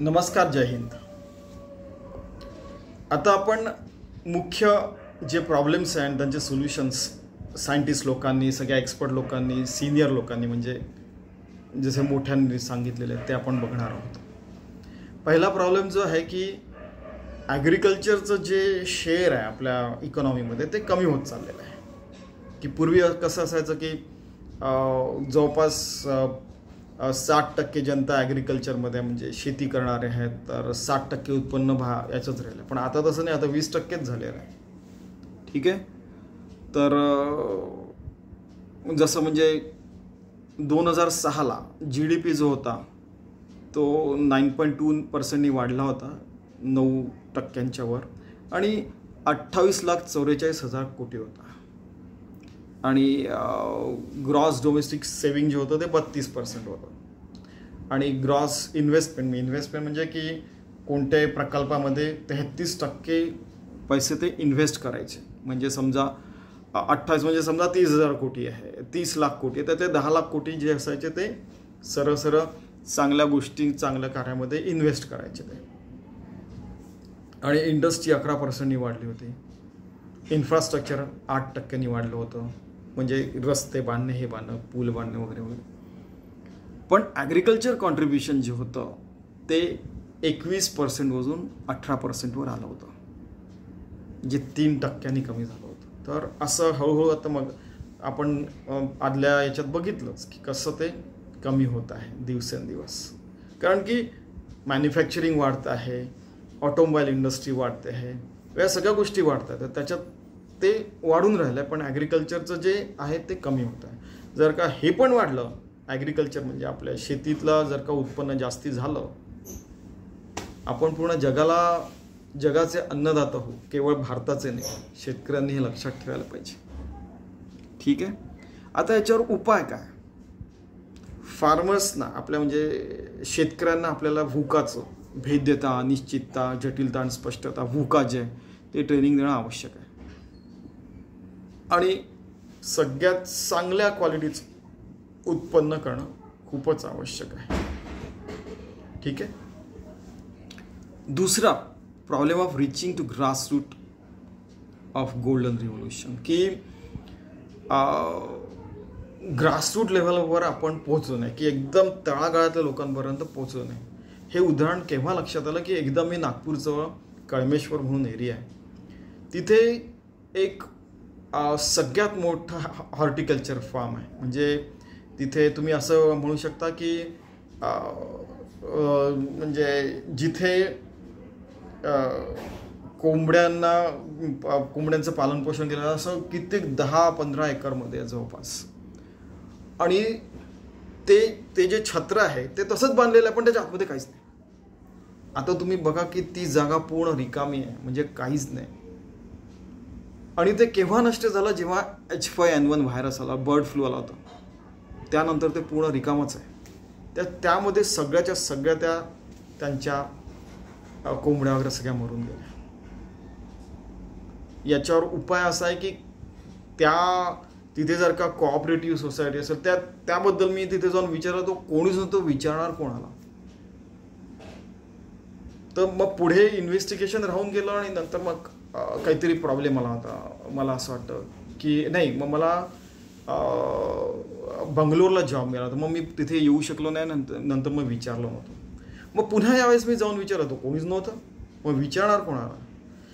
नमस्कार, जय हिंद। आता आपण मुख्य जे प्रॉब्लेम्स आहेत त्यांचे सोल्युशन्स सायंटिस्ट लोकांनी, सगळ्या एक्सपर्ट लोकांनी, सिनियर लोकांनी म्हणजे जसे मोठ्यांनी सांगितलेले ते आपण बघणार आहोत। पहिला प्रॉब्लेम जो आहे की ॲग्रिकल्चरचं जे शेअर आहे आपल्या इकॉनॉमीमध्ये ते कमी होत चाललेलं आहे। की पूर्वी कसं असायचं की जवळपास 60% जनता ॲग्रिकल्चरमध्ये म्हणजे शेती करणारे आहेत, तर 60% उत्पन्न याचंच राहिलं। पण आता तसं नाही, आता 20%च झालेलं आहे। ठीक आहे, तर जसं म्हणजे 2006ला GDP जो होता तो 9.2% वाढला होता, 9% वर, आणि 28,44,000 कोटी होता। आणि ग्रॉस डोमेस्टिक सेविंग जो होतं ते 32% होतं, आणि ग्रॉस इन्व्हेस्टमेंट म्हणजे की कोणत्याही प्रकल्पामध्ये 33% पैसे ते इन्व्हेस्ट करायचे। म्हणजे समजा 28 म्हणजे समजा 30,000 कोटी आहे, 30 लाख कोटी आहे, तर ते 10 लाख कोटी जे असायचे ते सरळ सरळ चांगल्या गोष्टी, चांगल्या कार्यामध्ये इन्व्हेस्ट करायचे ते। आणि इंडस्ट्री 11% वाढली होती, इन्फ्रास्ट्रक्चर 8% वाढलं होतं, म्हणजे रस्ते बांधणे, हे बांधणं, पूल बांधणे वगैरे वगैरे। पण ॲग्रिकल्चर कॉन्ट्रीब्युशन जे होतं ते 21%वरून 18%वर आलं होतं, जे 3% कमी झालं होतं। तर असं हळूहळू आता मग आपण आदल्या याच्यात बघितलंच की कसं ते कमी होत आहे दिवसेंदिवस, कारण की मॅन्युफॅक्चरिंग वाढत आहे, ऑटोमोबाईल इंडस्ट्री वाढते आहे, या सगळ्या गोष्टी वाढतात, तर त्याच्यात ते वाढून राहिलं। पण ॲग्रिकल्चरचं जे आहे ते कमी होत आहे। जर का हे पण वाढलं, ॲग्रिकल्चर म्हणजे आपल्या शेतीतलं जर का उत्पन्न जास्ती झालं, आपण पूर्ण जगाचे अन्नदाता होऊ, केवळ भारताचे नाही। शेतकऱ्यांनी हे लक्षात ठेवायला पाहिजे। ठीक आहे, आता याच्यावर उपाय काय? फार्मर्सना, आपल्या म्हणजे शेतकऱ्यांना आपल्याला भूकाचं भेद्यता, अनिश्चितता, जटिलता आणि स्पष्टता, भूका जे ते ट्रेनिंग देणं आवश्यक आहे। आणि सगळ्यात चांगल्या क्वालिटीचं उत्पन्न करणं खूपच आवश्यक आहे। ठीक आहे, दुसरा problem of reaching to grass root of golden revolution, की ग्रासरूट लेव्हलवर आपण पोहोचलो नाही, की एकदम तळागाळातल्या लोकांपर्यंत पोहोचलो नाही। हे उदाहरण केव्हा लक्षात आलं की एकदा मी नागपूरजवळ कळमेश्वर म्हणून एरिया आहे, तिथे एक सगळ्यात मोठा हॉर्टिकल्चर फार्म आहे। म्हणजे तिथे तुम्ही असं म्हणू शकता की म्हणजे जिथे कोंबड्यांचं पालनपोषण केलं, असं कित्येक 10-15 एकरमध्ये जवळपास, आणि ते ते जे छत्र आहे ते तसंच बांधलेलं आहे, पण त्याच्या आतमध्ये काहीच नाही। आता तुम्ही बघा की ती जागा पूर्ण रिकामी आहे, म्हणजे काहीच नाही। आणि ते केव्हा नष्ट झालं, जेव्हा H5N1 व्हायरस आला, बर्ड फ्लू आला होता, त्यानंतर ते पूर्ण रिकामच आहे। त्यामध्ये सगळ्याच्या सगळ्या त्यांच्या कोंबड्या वगैरे सगळ्या मरून गेल्या। याच्यावर उपाय असा आहे की तिथे जर का कोऑपरेटिव्ह सोसायटी असेल, त्याबद्दल मी तिथे जाऊन विचारलं, तो कोणीच नव्हतो विचारणार कोणाला। तर मग पुढे इन्व्हेस्टिगेशन राहून गेलं, आणि नंतर मग काहीतरी प्रॉब्लेम आला होता। मला असं वाटतं की नाही, मग मला बंगलोरला जॉब मिळाला होता, मग मी तिथे येऊ शकलो नाही। नंतर मग विचारलं नव्हतं, मग पुन्हा यावेळेस मी जाऊन विचारलं, तो कोणीच नव्हतं, मग विचारणार कोणाला।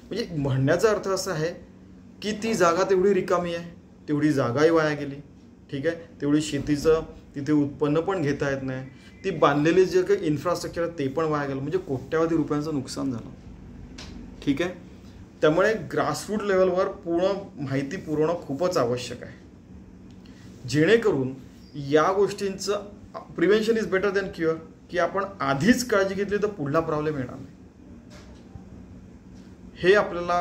म्हणजे म्हणण्याचा अर्थ असा आहे की ती जागा तेवढी रिकामी आहे, तेवढी जागाही वाया गेली। ठीक आहे, तेवढी शेतीचं तिथे उत्पन्न पण घेता येत नाही, ती बांधलेली जे काही इन्फ्रास्ट्रक्चर आहे ते पण वाया गेलं, म्हणजे कोट्यावधी रुपयांचं नुकसान झालं। ठीक आहे, त्यामुळे ग्रासरूट लेवलवर पूर्ण माहिती पुरवणं खूपच आवश्यक आहे, जेणेकरून या गोष्टींचं prevention is better than cure, की आपण आधीच काळजी घेतली तर पुढला प्रॉब्लेम येणार नाही। हे आपल्याला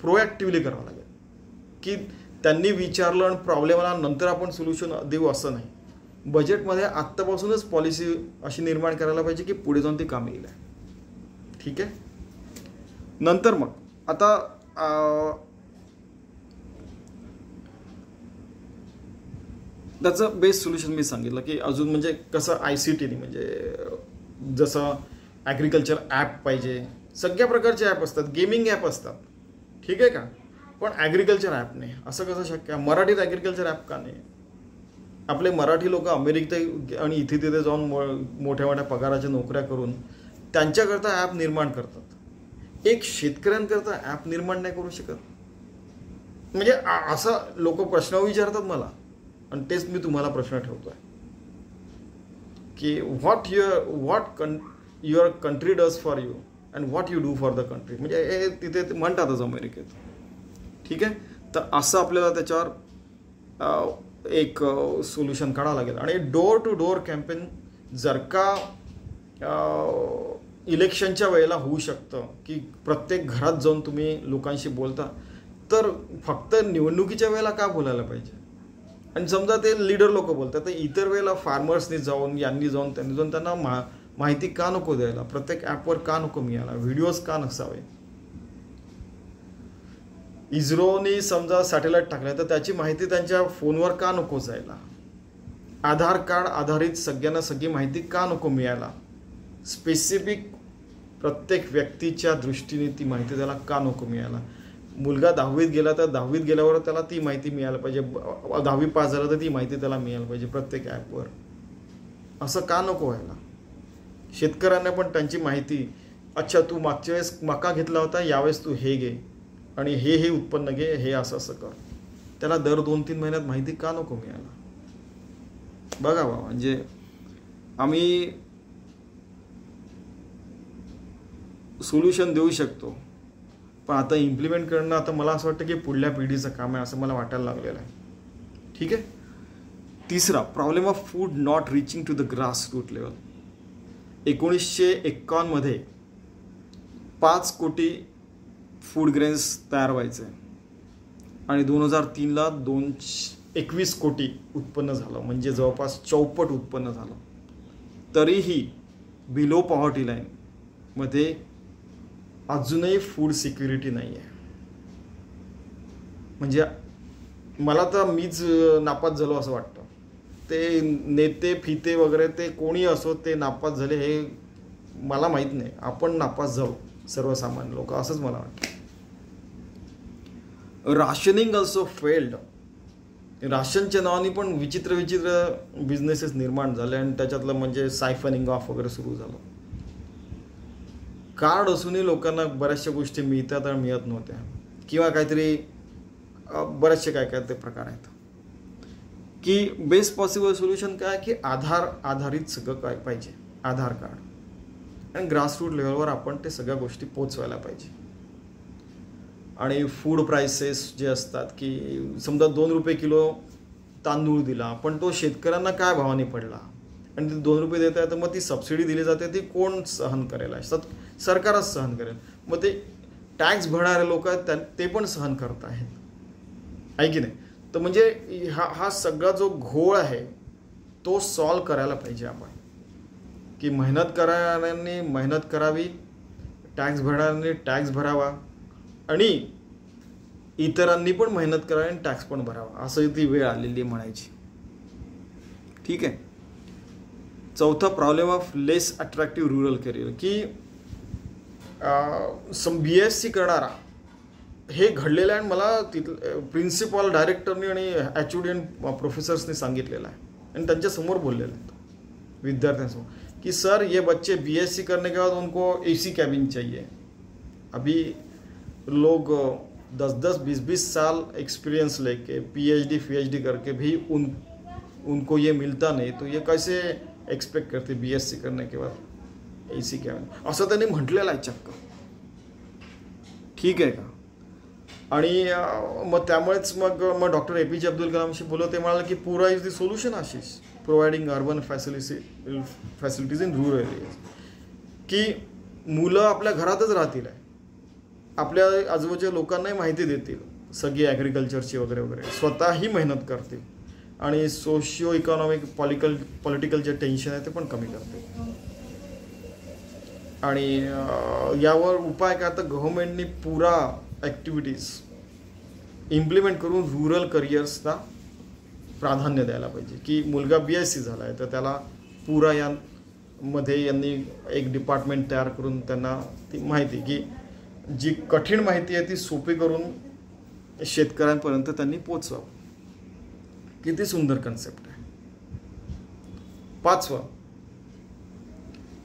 प्रोएक्टिव्हली करावं लागेल, की त्यांनी विचारलं आणि प्रॉब्लेमला नंतर आपण सोल्युशन देऊ असं नाही। बजेटमध्ये आत्तापासूनच पॉलिसी अशी निर्माण करायला पाहिजे की पुढे जाऊन ती काम येईल। ठीक आहे, नंतर मग आता त्याचं बेस्ट सोल्युशन मी सांगितलं, की अजून म्हणजे कसं ICT, म्हणजे जसं ॲग्रिकल्चर ॲप पाहिजे, सगळ्या प्रकारचे ॲप असतात, गेमिंग ॲप असतात, ठीक आहे का, पण ॲग्रिकल्चर ॲप नाही. असं कसं शक्य आहे? मराठीत ॲग्रिकल्चर ॲप का नाही? आपले मराठी लोक अमेरिकेत आणि इथे तिथे जाऊन मोठ्या मोठ्या पगाराच्या नोकऱ्या करून त्यांच्याकरता ॲप निर्माण करतात. एक शेतकऱ्यांकरता ॲप निर्माण नाही करू शकत? म्हणजे असा लोक प्रश्न विचारतात मला, आणि तेच मी तुम्हाला प्रश्न ठेवतो आहे की what your country does for you and what you do for the country. म्हणजे हे तिथे म्हणतातच अमेरिकेत, ठीक आहे. तर असं आपल्याला त्याच्यावर एक सोल्युशन काढावं लागेल. आणि डोअर टू डोअर कॅम्पेन जर का इलेक्शनच्या वेळेला होऊ शकतं की प्रत्येक घरात जाऊन तुम्ही लोकांशी बोलता, तर फक्त निवडणुकीच्या वेळेला का बोलायला पाहिजे? आणि समजा ते लीडर लोक बोलतात, तर इतर वेळेला फार्मर्सनी जाऊन, यांनी जाऊन, त्यांनी जाऊन त्यांना माहिती का नको द्यायला? प्रत्येक ॲपवर का नको मिळायला? व्हिडिओज का नसावे? इस्रोनी समजा सॅटेलाईट टाकले, तर त्याची माहिती त्यांच्या फोनवर का नको जायला? आधार कार्ड आधारित सगळ्यांना सगळी माहिती का नको मिळायला? स्पेसिफिक प्रत्येक व्यक्तीच्या दृष्टीने ती माहिती त्याला का नको मिळायला? मुलगा दहावीत गेला तर दहावीत गेल्यावर त्याला ती माहिती मिळायला पाहिजे, दहावी पास झाला तर ती माहिती त्याला मिळायला पाहिजे प्रत्येक ॲपवर. असं का नको व्हायला? शेतकऱ्यांना पण त्यांची माहिती, अच्छा तू मागच्या वेळेस मका घेतला होता, यावेळेस तू हे घे आणि हे हे उत्पन्न घे, हे असं असं कर, त्याला दर 2-3 महिन्यात माहिती का नको मिळायला? बघा बाबा, म्हणजे आम्ही सोल्युशन देऊ शकतो, पण आता इम्प्लिमेंट करणं आता मला असं वाटतं की पुढल्या पिढीचं काम आहे असं मला वाटायला लागलेलं आहे, ठीक आहे. तिसरा, problem of food not reaching to the grass root level. 1951 मध्ये 5 कोटी फूड ग्रेन्स तयार व्हायचे आणि 2003ला 221 कोटी उत्पन्न झालं, म्हणजे जवळपास 4 पट उत्पन्न झालं. तरीही बिलो पॉवर्टी लाईन मध्ये अजूनही फूड सिक्युरिटी नाही आहे. म्हणजे मला तर मीच नापास झालो असं वाटतं. ते नेते फिते वगैरे ते कोणी असो, ते नापास झाले हे मला माहीत नाही, आपण नापास जाऊ सर्वसामान्य लोक असंच मला वाटतं. Rationing also failed. राशनच्या नावाने पण विचित्र विचित्र बिझनेसेस निर्माण झाले आणि त्याच्यातलं म्हणजे सायफनिंग ऑफ वगैरे सुरू झालं. कार्ड असूनही लोकांना बऱ्याचशा गोष्टी मिळतात आणि मिळत नव्हत्या, किंवा काहीतरी बरेचसे काय काय ते प्रकार आहेत. की बेस्ट पॉसिबल सोल्युशन काय की आधार आधारित सगळं काय पाहिजे, आधार कार्ड, आणि ग्रासरूट लेवलवर आपण ते सगळ्या गोष्टी पोचवायला पाहिजे. आणि फूड प्राइसेस जे असतात की समजा 2 रुपये किलो तांदूळ दिला, पण तो शेतकऱ्यांना काय भावाने पडला आणि ते 2 रुपये देत आहे, तर मग ती सबसिडी दिली जाते ती कोण सहन करेल? सरकारच सहन करेल. मग ते टॅक्स भरणारे लोक आहेत ते पण सहन करत आहेत, आहे की नाही? तर म्हणजे हा सगळा जो घोळ आहे तो सॉल्व करायला पाहिजे आपण, की मेहनत करणाऱ्यांनी मेहनत करावी, टॅक्स भरणाऱ्यांनी टॅक्स भरावा, आणि इतरांनी पण मेहनत करावी आणि टॅक्स पण भरावा, असं ती वेळ आलेली म्हणायची, ठीक आहे. चौथा, problem of less attractive rural career. की BSc करणारा हे घडलेलं आहे आणि मला तिथलं प्रिन्सिपॉल डायरेक्टरनी आणि HOD आणि प्रोफेसर्सनी सांगितलेलं आहे आणि त्यांच्यासमोर बोललेलं आहे विद्यार्थ्यांसमोर कि सर ये बच्चे BSc करने के बाद उनको AC कैबिन चाहिए. अभी लोग 10-10, 20-20 साल एक्सपीरियंस लेके PhD करके भी उनको ये मिलता नहीं, तो ये कैसे एक्सपेक्ट करते BSc करने के बाद AC कैबिन, असं त्यांनी म्हटलेलं आहे चक्क, ठीक आहे का. आणि मग त्यामुळेच मग डॉक्टर APJ अब्दुल कलामशी बोलत ते म्हणाले की PURA is the solution Ashish, providing urban facilities in rural areas. की मुलं आपल्या घरातच राहतील, आपल्या आजूबाजूच्या लोकांनाही माहिती देतील सगळी ॲग्रिकल्चरची वगैरे वगैरे, स्वतःही मेहनत करतील आणि सोशिओ इकॉनॉमिक पॉलिटिकल जे टेन्शन आहे ते पण कमी करतील. आणि यावर उपाय काय, तर गव्हर्नमेंटनी पुरा ॲक्टिव्हिटीज इम्प्लिमेंट करून रुरल करिअर्सला प्राधान्य द्यायला पाहिजे. की मुलगा BSc झाला आहे तर त्याला पुरा या मध्ये यांनी एक डिपार्टमेंट तयार करून त्यांना ती माहिती की जी कठीण माहिती आहे ती सोपी करून शेतकऱ्यांपर्यंत त्यांनी पोहोचवावं। किती सुंदर कॉन्सेप्ट आहे। पाचवा,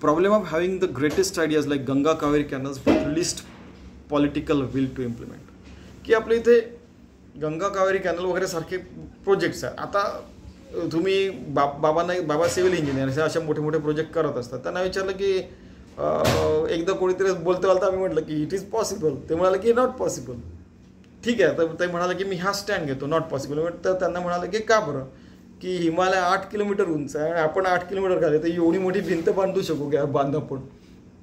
problem of having the greatest ideas like Ganga Kaveri Canals but least political will to implement. कि आपले इथे गंगा कावेरी कॅनल वगैरे सारखे प्रोजेक्ट्स आहेत। आता तुम्ही बाबा सिव्हिल इंजिनियर असे मोठे मोठे प्रोजेक्ट करत असतात, त्यांना विचारलं की एकदा कोणीतरी बोलते बोलता आम्ही म्हटलं की इट इज पॉसिबल, ते म्हणाले की नॉट पॉसिबल। ठीक आहे, तर ते म्हणाले की मी हा स्टँड घेतो नॉट पॉसिबल। तर त्यांना म्हणाले की का बरं, की हिमालय 8 किलोमीटर उंच आहे आणि आपण 8 किलोमीटर खाली, तर एवढी मोठी भिंत बांधू शकू का बांधा पण?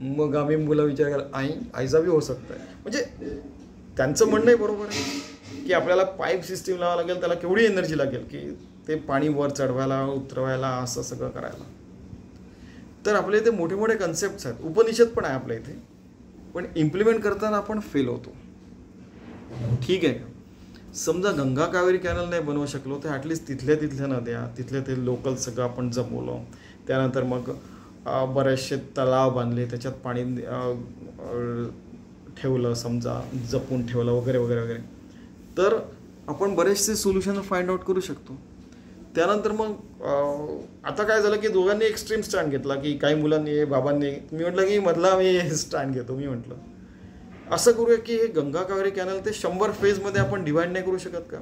मग आम्ही मुला विचार केला आईचा भी हो सकता है। म्हणजे त्यांचं म्हणणं आहे बरोबर आहे की आपल्याला पाईप सिस्टीम लावावं लागेल, त्याला केवढी एनर्जी लागेल की ते पाणी वर चढवायला उतरवायला असं सगळं करायला। तर आपल्या इथे मोठे मोठे कन्सेप्ट्स आहेत, उपनिषद पण आहे आपल्या इथे, पण इम्प्लिमेंट करताना आपण फेल होतो। ठीक आहे, समजा गंगा कावेरी कॅनल नाही बनवू शकलो तर ॲटलीस्ट तिथल्या तिथल्या नद्या तिथले ते लोकल सगळं आपण जमवलं, त्यानंतर मग बरेचसे तलाव बांधले, त्याच्यात पाणी ठेवलं, समजा जपून ठेवलं वगैरे वगैरे वगैरे, तर आपण बरेचसे सोल्युशन फाइंड आउट करू शकतो। त्यानंतर मग आता काय झालं की दोघांनी एक्स्ट्रीम स्टँड घेतला, की काही मुलांनी बाबांनी, मी म्हटलं की मधला मी स्टँड घेतो। मी म्हटलं असं करूया की हे गंगा कावेरी कॅनल ते 100 फेजमध्ये आपण डिवाइड नाही करू शकत का?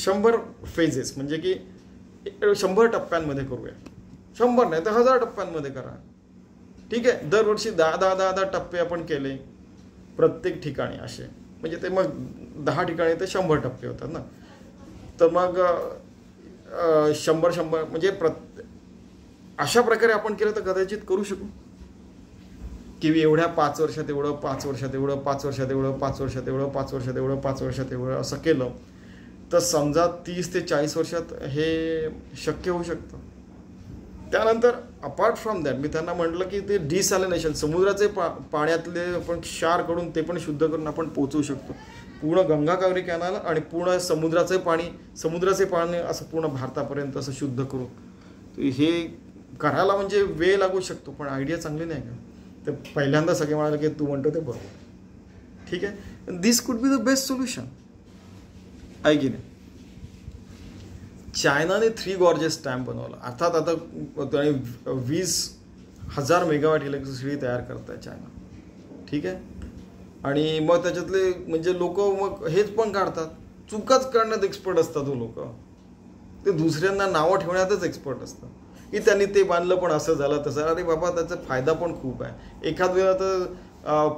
100 फेजेस म्हणजे की 100 टप्प्यांमध्ये करूया, 100 नाही तर 1000 टप्प्यांमध्ये करा। ठीक आहे, दरवर्षी 10-10-10-10 टप्पे आपण केले प्रत्येक ठिकाणी असे, म्हणजे ते मग 10 ठिकाणी ते 100 टप्पे होतात ना। तर मग 100-100 म्हणजे अशा प्रकारे आपण केलं तर कदाचित करू शकू की एवढ्या 5 वर्षात एवढं, 5 वर्षात एवढं, 5 वर्षात एवढं, 5 वर्षात एवढं, 5 वर्षात एवढं, 5 वर्षात एवढं असं केलं तर समजा 30 ते 40 वर्षात हे शक्य होऊ शकतं। त्यानंतर अपार्ट फ्रॉम दॅट मी त्यांना म्हटलं की ते डिसॅलिनेशन समुद्राचे पाण्यातले आपण क्षार काढून ते पण शुद्ध करून आपण पोचवू शकतो। पूर्ण गंगा कावेरी कॅनल आणि पूर्ण समुद्राचे पाणी असं पूर्ण भारतापर्यंत असं शुद्ध करू, हे करायला म्हणजे वेळ लागू शकतो, पण आयडिया चांगली नाही का? तर पहिल्यांदा सगळे म्हणाले की तू म्हणतो ते बरोबर, ठीक आहे, this could be the best solution आहे की नाही? चायनाने 3 गॉर्जेस डॅम बनवला, अर्थात आता त्याने 20,000 मेगावॅट इलेक्ट्रिसिटी तयार करत आहे चायना। ठीक आहे, आणि मग त्याच्यातले म्हणजे लोक मग हेच पण काढतात, चुकाच काढण्यात एक्सपर्ट असतात तो लोक, ते दुसऱ्यांना नावं ठेवण्यातच एक्सपर्ट असतात की त्यांनी ते बांधलं पण असं झालं तसं। अरे बाबा, त्याचा फायदा पण खूप आहे, एखाद वेळा तर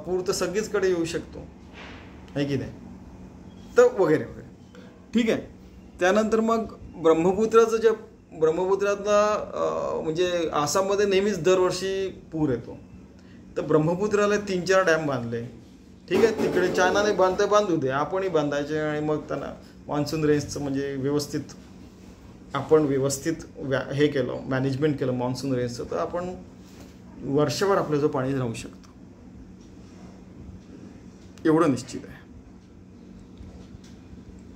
पूर तर सगळीचकडे येऊ शकतो आहे की नाही, तर वगैरे वगैरे। ठीक आहे, त्यानंतर मग ब्रह्मपुत्राचं जे ब्रह्मपुत्रातला म्हणजे आसाममध्ये नेहमीच दरवर्षी पूर येतो, तर ब्रह्मपुत्राला 3-4 डॅम बांधले। ठीक आहे, तिकडे चायनाने बांधते बांधू दे, आपणही बांधायचे आणि मग त्यांना मान्सून रेन्सचं म्हणजे व्यवस्थित हे केलं, मॅनेजमेंट केलं मान्सून रेन्सचं, तर आपण वर्षभर आपलं जो पाणी राहू शकतो एवढं निश्चित आहे।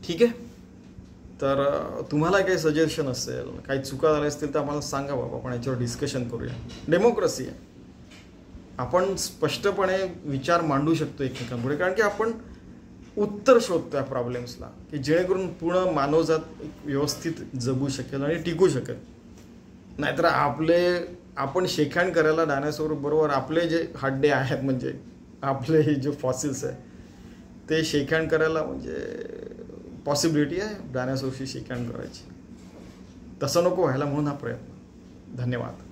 ठीक आहे, तर तुम्हाला काही सजेशन असेल, काही चुका झाल्या असतील तर आम्हाला सांगा बाबा, आपण याच्यावर डिस्कशन करूया। डेमोक्रेसी आहे, आपण स्पष्टपणे विचार मांडू शकतो एकमेकांपुढे, कारण की आपण उत्तर शोधतो या प्रॉब्लेम्सला की जेणेकरून पूर्ण मानवजात व्यवस्थित जगू शकेल आणि टिकू शकेल। नाहीतर आपण शेखाण करायला डायनासोर बरोबर आपले जे हड्डे आहेत म्हणजे आपले हे जे फॉसिल्स आहे ते शेखाण करायला म्हणजे पॉसिबिलिटी आहे डायनासोरशी शेखाण करायची, तसं नको व्हायला म्हणून हा प्रयत्न। धन्यवाद।